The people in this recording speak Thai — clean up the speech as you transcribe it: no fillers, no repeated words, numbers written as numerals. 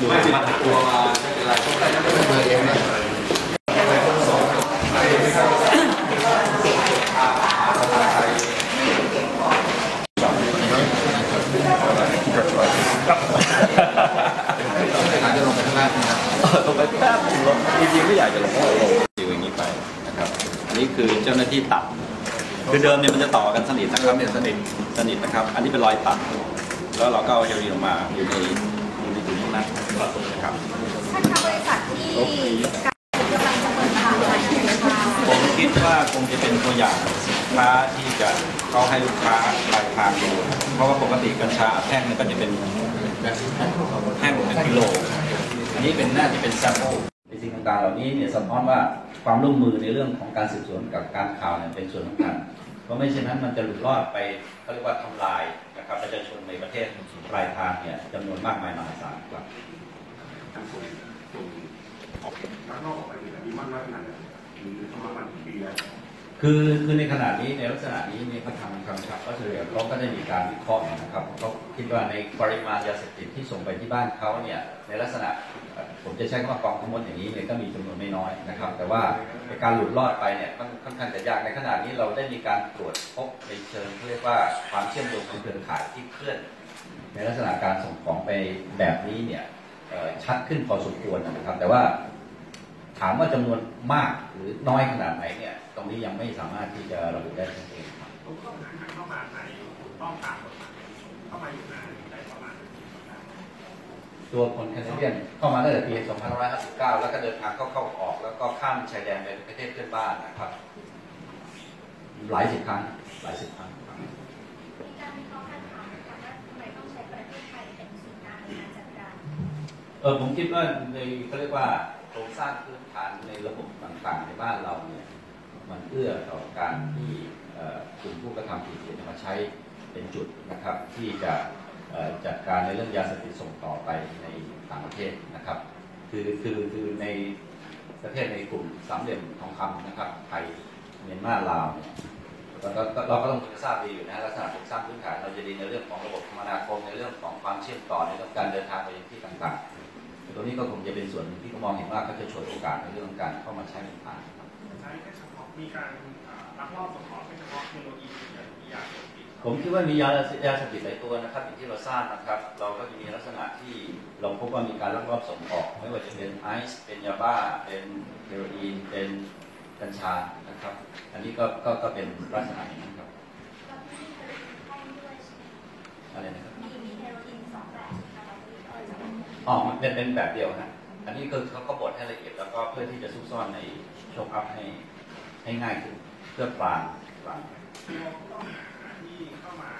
อยู่ไม่ติดตัวมาเป็นไรก็ได้เบอร์เองนะอาจจะลงไปข้างล่างนะลงไปแป๊บนึงจริงๆก็อยากจะลงอยู่อย่างนี้ไปนะครับนี่คือเจ้าหน้าที่ตัดคือเดิมเนี่ยมันจะต่อกันสนิทนะครับเนี่ยสนิทนะครับอันนี้เป็นรอยตัดแล้วเราก็เอาเฮลีนออกมาอยู่ในจุดตรงนั้นนะครับท่านคะบริษัทที่กำลังจะเปิดตลาดใหม่ผมคิดว่าคงจะเป็นตัวอย่างค้าที่จะเขาให้ลูกค้าปลายทางดูเพราะว่าปกติกัญชาแท่งมันก็จะเป็นแท่งเป็นกิโลอันนี้เป็นน่าจะเป็นแซมเปิลในสิ่งต่างๆเหล่านี้เนี่ยสะท้อนว่าความร่วมมือในเรื่องของการสืบสวนกับการข่าวเนี่ยเป็นส่วนสำคัญเพราะไม่เช่นนั้นมันจะหลุดรอดไปเขาเรียกว่าทำลายนะครับประชาชนในประเทศปลายทางเนี่ยจำนวนมากมายมหาศาลครับคือในขณะนี้ในลักษณะนี้เนี่ยเขาทำคำสั่งก็เฉลี่ยเขาก็ได้มีการวิเคราะห์นะครับเขาคิดว่าในปริมาณยาเสพติดที่ส่งไปที่บ้านเขาเนี่ยในลักษณะผมจะใช้ข้อกองทั้งหมดอย่างนี้เนี่ยก็มีจำนวนไม่น้อยนะครับแต่ว่าการหลุดรอดไปเนี่ยค่อนข้างจะยากในขณะนี้เราได้มีการตรวจพบในเชิงเรียกว่าความเชื่อมโยงของเครือข่ายที่เคลื่อนในลักษณะการส่งของไปแบบนี้เนี่ยชัดขึ้นพอสมควรนะครับแต่ว่าถามว่าจำนวนมากหรือน้อยขนาดไหนเนี่ยตรงนี้ยังไม่สามารถที่จะระบุได้ชัดเจนครับเข้ามาในต้องการเข้ามาอยู่ในประมาณตัวคนแคนาเดียนเข้ามาตั้งแต่ปี 2559 แล้วก็เดินทางเข้าออกแล้วก็ข้ามชายแดนไปประเทศเพื่อนบ้านนะครับหลายสิบครั้งผมคิดว่าในเขาเรียกว่าโครงสร้างพื้นฐานในระบบต่างๆในบ้านเราเนี่ยมันเอื้อต่อการที่กลุ่มผู้กระทำผิดจะมาใช้เป็นจุดนะครับที่จะจัดการในเรื่องยาเสพติดส่งต่อไปในต่างประเทศนะครับคือในประเทศในกลุ่มสามเหลี่ยมทองคำนะครับไทยเมียนมาลาวเราก็ต้องทราบดีอยู่นะลักษณะโครงสร้างพื้นฐานเราจะดีในเรื่องของระบบคมนาคมในเรื่องของความเชื่อมต่อในเรื่องการเดินทางไปยังที่ต่างๆตรงนี้ก็คงจะเป็นส่วนที่เขามองเห็นว่าเขาจะฉวยโอกาสในเรื่องการเข้ามาใช้เป็นฐานมีการลักลอบส่งออกเป็นเฉพาะเทคโนโลยียาเสพติดผมคิดว่ามียาเสพติดหลายตัวนะครับอย่างที่เราทราบนะครับเราก็มีลักษณะที่เราพบว่ามีการลักลอบส่งออกไม่ว่าจะเป็นไอซ์เป็นยาบ้าเป็นเฮโรอีนเป็นกัญชานะครับอันนี้ก็เป็นลักษณะอย่างนี้ครับอะไรนะครับมีเฮโรอีน2 แบบอ๋อมันเป็นแบบเดียวนะอันนี้คือเขาก็บดให้ละเอียดแล้วก็เพื่อที่จะซุกซ่อนในโชว์อัพให้ง่ายขึ้นเพื่อปลางที่เข้ามา